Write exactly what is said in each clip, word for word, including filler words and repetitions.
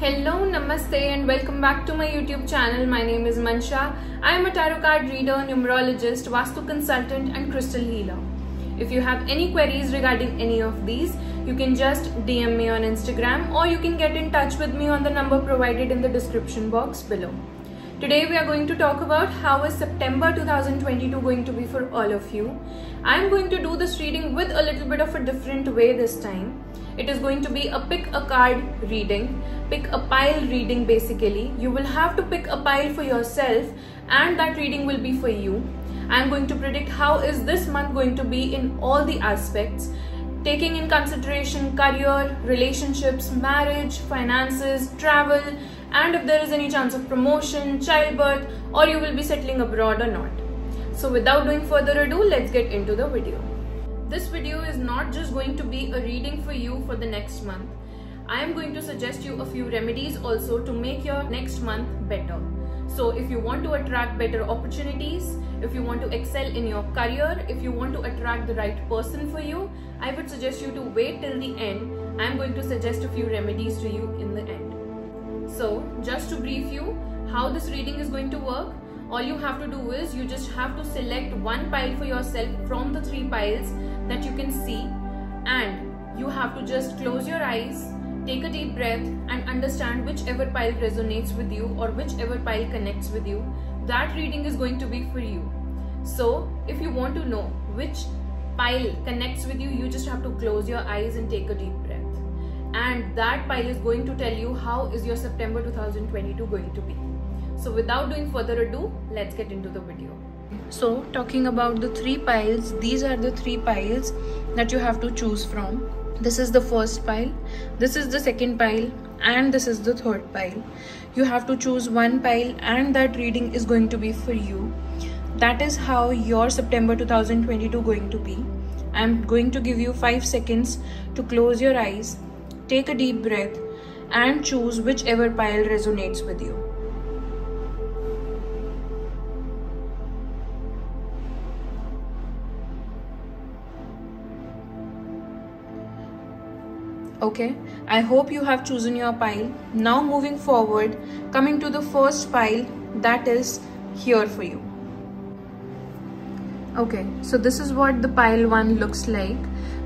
Hello, namaste, and welcome back to my YouTube channel. My name is Mansha. I am a tarot card reader, numerologist, Vastu consultant, and crystal healer. If you have any queries regarding any of these, you can just D M me on Instagram, or you can get in touch with me on the number provided in the description box below. Today we are going to talk about how is September two thousand twenty-two going to be for all of you. I am going to do this reading with a little bit of a different way this time. It is going to be a pick a card reading, pick a pile reading basically. You will have to pick a pile for yourself and that reading will be for you. I am going to predict how is this month going to be in all the aspects, taking in consideration career, relationships, marriage, finances, travel, and if there is any chance of promotion, childbirth, or you will be settling abroad or not. So without doing further ado, let's get into the video. This video is not just going to be a reading for you for the next month. I am going to suggest you a few remedies also to make your next month better. So if you want to attract better opportunities, if you want to excel in your career, if you want to attract the right person for you, I would suggest you to wait till the end. I am going to suggest a few remedies to you in the end. So just to brief you how this reading is going to work, all you have to do is you just have to select one pile for yourself from the three piles that you can see, and you have to just close your eyes, take a deep breath, and understand whichever pile resonates with you or whichever pile connects with you. That reading is going to be for you. So if you want to know which pile connects with you, you just have to close your eyes and take a deep breath. And that pile is going to tell you how is your September two thousand twenty-two going to be. So without doing further ado, let's get into the video. So talking about the three piles, these are the three piles that you have to choose from. This is the first pile, this is the second pile, and this is the third pile. You have to choose one pile and that reading is going to be for you. That is how your September two thousand twenty-two going to be. I am going to give you five seconds to close your eyes, take a deep breath, and choose whichever pile resonates with you. Okay, I hope you have chosen your pile. Now moving forward, coming to the first pile that is here for you. Okay, so this is what the pile one looks like.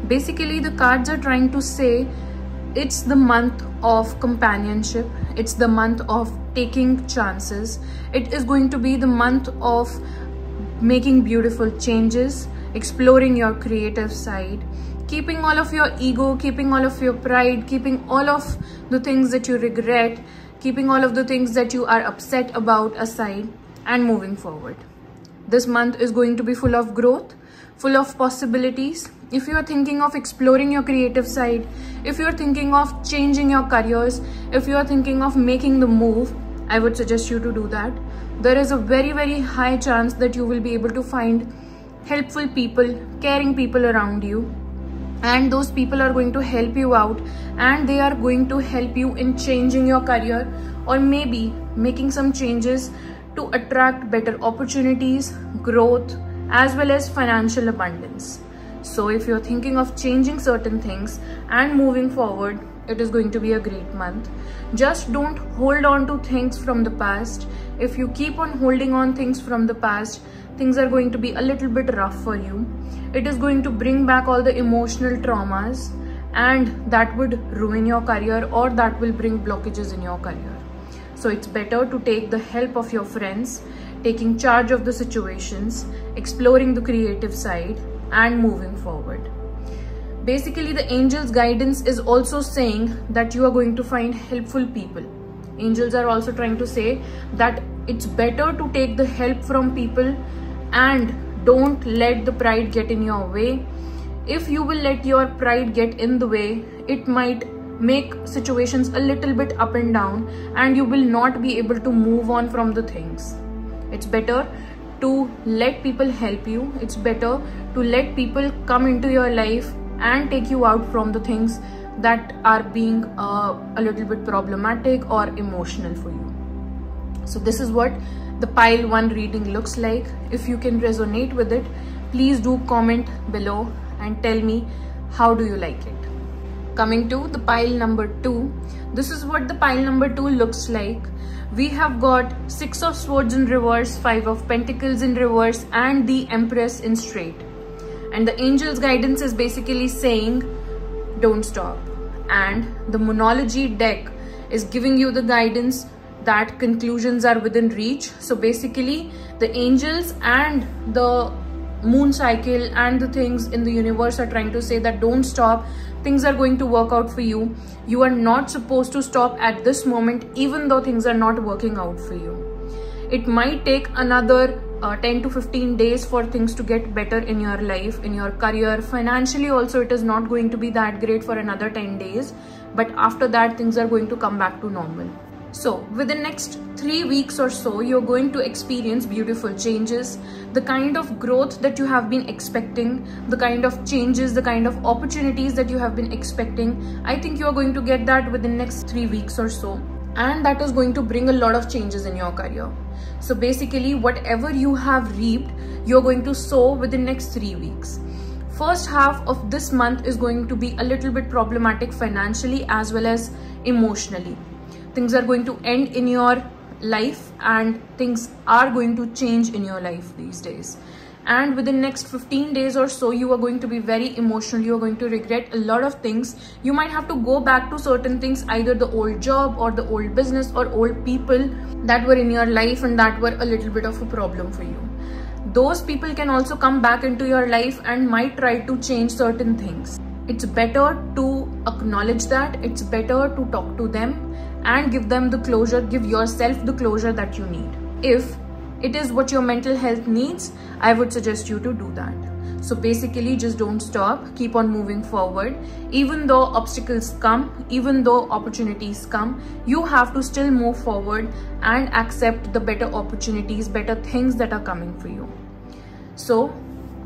Basically, the cards are trying to say it's the month of companionship. It's the month of taking chances. It is going to be the month of making beautiful changes, exploring your creative side, keeping all of your ego, keeping all of your pride, keeping all of the things that you regret, keeping all of the things that you are upset about aside, and moving forward. This month is going to be full of growth, full of possibilities. If you are thinking of exploring your creative side, if you are thinking of changing your careers, if you are thinking of making the move, I would suggest you to do that. There is a very, very high chance that you will be able to find helpful people, caring people around you. And those people are going to help you out, and they are going to help you in changing your career or maybe making some changes to attract better opportunities, growth, as well as financial abundance. So if you're thinking of changing certain things and moving forward, it is going to be a great month. Just don't hold on to things from the past. If you keep on holding on things from the past, things are going to be a little bit rough for you. It is going to bring back all the emotional traumas, and that would ruin your career or that will bring blockages in your career. So it's better to take the help of your friends, taking charge of the situations, exploring the creative side, and moving forward. Basically, the angel's guidance is also saying that you are going to find helpful people. Angels are also trying to say that it's better to take the help from people and don't let the pride get in your way. If you will let your pride get in the way, it might make situations a little bit up and down, and you will not be able to move on from the things. It's better to let people help you. It's better to let people come into your life and take you out from the things that are being uh, a little bit problematic or emotional for you. So this is what the pile one reading looks like. If you can resonate with it, please do comment below and tell me how do you like it. Coming to the pile number two, this is what the pile number two looks like. We have got six of swords in reverse, five of pentacles in reverse, and the Empress in straight. And the angel's guidance is basically saying, don't stop. And the Moonology deck is giving you the guidance that conclusions are within reach. So basically, the angels and the moon cycle and the things in the universe are trying to say that don't stop. Things are going to work out for you. You are not supposed to stop at this moment, even though things are not working out for you. It might take another uh, ten to fifteen days for things to get better in your life, in your career. Financially also, it is not going to be that great for another ten days. But after that, things are going to come back to normal. So within next three weeks or so, you're going to experience beautiful changes, the kind of growth that you have been expecting, the kind of changes, the kind of opportunities that you have been expecting. I think you're going to get that within next three weeks or so. And that is going to bring a lot of changes in your career. So basically, whatever you have reaped, you're going to sow within next three weeks. First half of this month is going to be a little bit problematic financially as well as emotionally. Things are going to end in your life and things are going to change in your life these days. And within next fifteen days or so, you are going to be very emotional. You are going to regret a lot of things. You might have to go back to certain things, either the old job or the old business or old people that were in your life and that were a little bit of a problem for you. Those people can also come back into your life and might try to change certain things. It's better to acknowledge that. It's better to talk to them and give them the closure, give yourself the closure that you need. If it is what your mental health needs, I would suggest you to do that. So basically, just don't stop, keep on moving forward. Even though obstacles come, even though opportunities come, you have to still move forward and accept the better opportunities, better things that are coming for you. So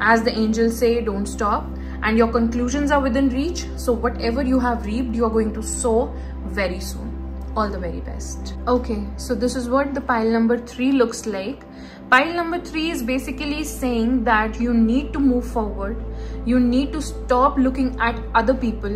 as the angels say, don't stop. And your conclusions are within reach. So whatever you have reaped, you are going to sow very soon. All the very best. Okay, so this is what the pile number three looks like. Pile number three is basically saying that you need to move forward. You need to stop looking at other people.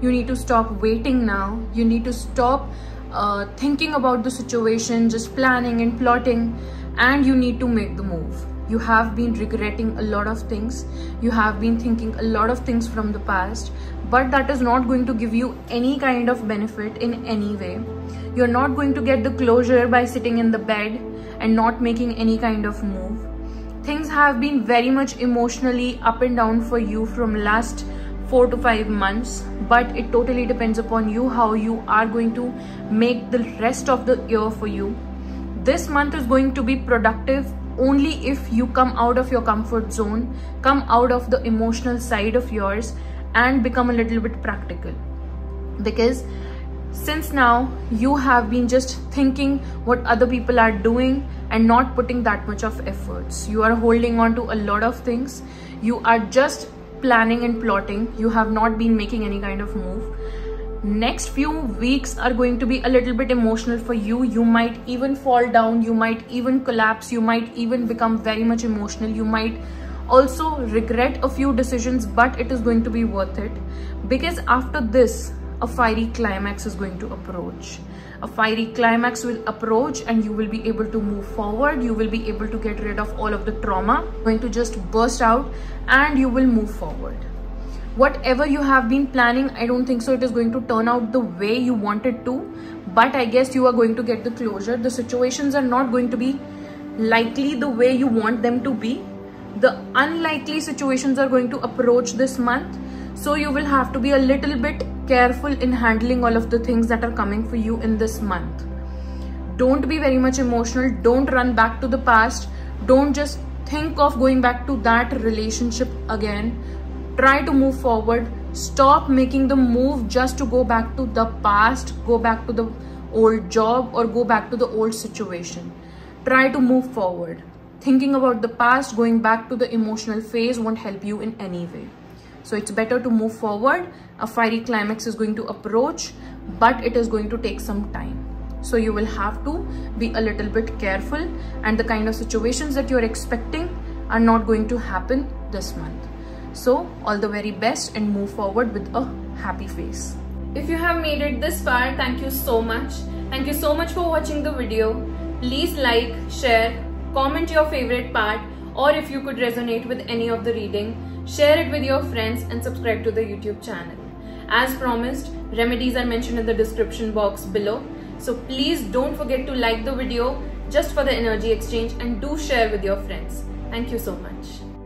You need to stop waiting now. You need to stop uh, thinking about the situation, just planning and plotting. And you need to make the move. You have been regretting a lot of things. You have been thinking a lot of things from the past, but that is not going to give you any kind of benefit in any way. You're not going to get the closure by sitting in the bed and not making any kind of move. Things have been very much emotionally up and down for you from last four to five months, but it totally depends upon you how you are going to make the rest of the year for you. This month is going to be productive only if you come out of your comfort zone, come out of the emotional side of yours and become a little bit practical. Because since now you have been just thinking what other people are doing and not putting that much of efforts. You are holding on to a lot of things. You are just planning and plotting. You have not been making any kind of move. Next few weeks are going to be a little bit emotional for you. You might even fall down. You might even collapse. You might even become very much emotional. You might also regret a few decisions, but it is going to be worth it, because after this, a fiery climax is going to approach. A fiery climax will approach and you will be able to move forward. You will be able to get rid of all of the trauma. You're going to just burst out and you will move forward. Whatever you have been planning, I don't think so it is going to turn out the way you want it to, but I guess you are going to get the closure. The situations are not going to be likely the way you want them to be. The unlikely situations are going to approach this month, so you will have to be a little bit careful in handling all of the things that are coming for you in this month. Don't be very much emotional. Don't run back to the past. Don't just think of going back to that relationship again. Try to move forward. Stop making the move just to go back to the past, go back to the old job or go back to the old situation. Try to move forward. Thinking about the past, going back to the emotional phase won't help you in any way. So it's better to move forward. A fiery climax is going to approach, but it is going to take some time. So you will have to be a little bit careful, and the kind of situations that you're expecting are not going to happen this month. So all the very best and move forward with a happy face. If you have made it this far, thank you so much. Thank you so much for watching the video. Please like, share, comment your favorite part, or if you could resonate with any of the reading, share it with your friends and subscribe to the YouTube channel. As promised, remedies are mentioned in the description box below. So please don't forget to like the video just for the energy exchange, and do share with your friends. Thank you so much.